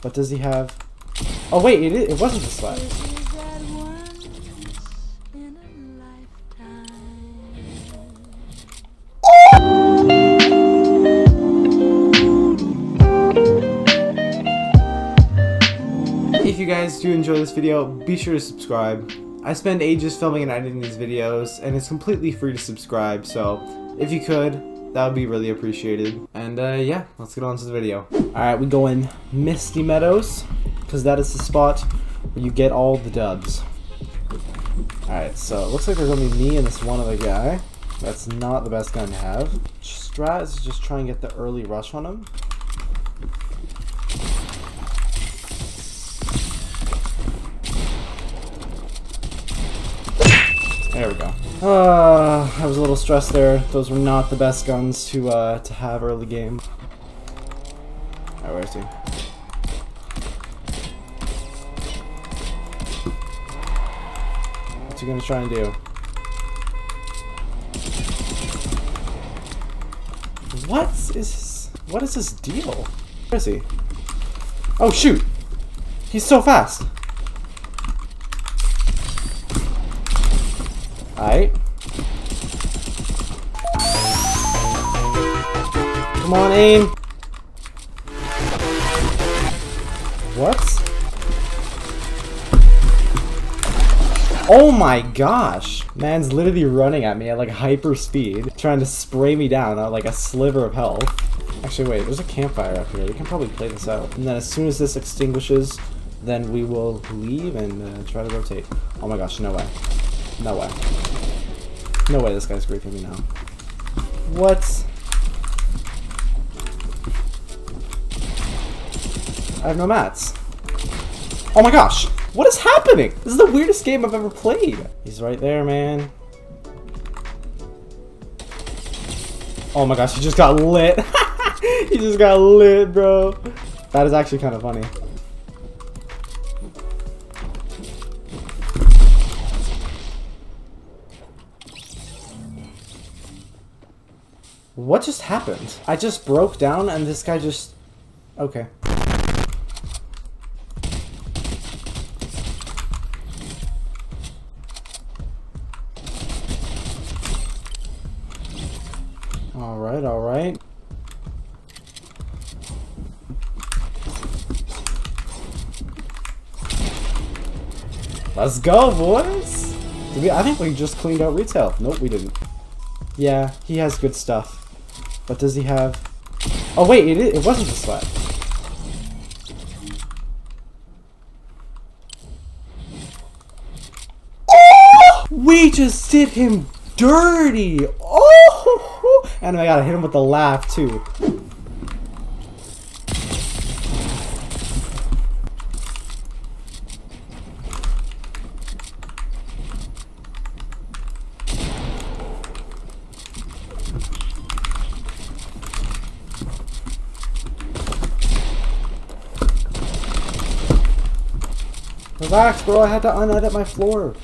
But does he have... Oh wait, it wasn't the slab. If you guys do enjoy this video, be sure to subscribe. I spend ages filming and editing these videos, and it's completely free to subscribe, so if you could, that would be really appreciated. And yeah, let's get on to the video. Alright, we go in Misty Meadows, because that is the spot where you get all the dubs. Alright, so it looks like there's only me and this one other guy. That's not the best gun to have. Strat is just try and get the early rush on him. There we go. I was a little stressed there. Those were not the best guns to have early game. Alright, where is he? What's he gonna try and do? What is this deal? Where is he? Oh shoot! He's so fast! Alright. Come on, aim! What? Oh my gosh! Man's literally running at me at like hyper speed, trying to spray me down at like a sliver of health. Actually, wait, there's a campfire up here. We can probably play this out. And then as soon as this extinguishes, then we will leave and try to rotate. Oh my gosh, no way. No way. No way this guy's griefing me now. What? I have no mats. Oh my gosh! What is happening? This is the weirdest game I've ever played. He's right there, man. Oh my gosh, he just got lit. He just got lit, bro. That is actually kind of funny. What just happened? I just broke down and this guy just... Okay. Alright, alright. Let's go, boys! I think we just cleaned out retail. Nope, we didn't. Yeah, he has good stuff. But does he have... Oh wait, it wasn't the slab. Oh! We just did him dirty! Oh! And I gotta hit him with the laugh too. Relax, bro, I had to unedit my floor.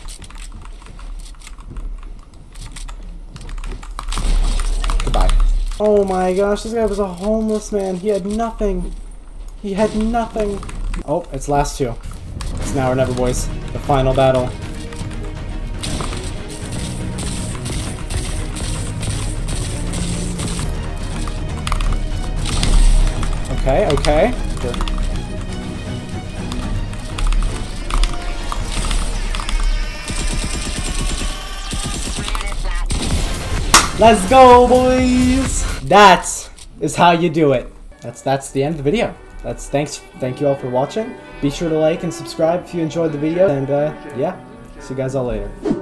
Goodbye. Oh my gosh, this guy was a homeless man. He had nothing. He had nothing. Oh, it's last two. It's now or never, boys. The final battle. Okay, okay. Good. Let's go, boys! That is how you do it. That's the end of the video. Thank you all for watching. Be sure to like and subscribe if you enjoyed the video, and yeah, see you guys all later.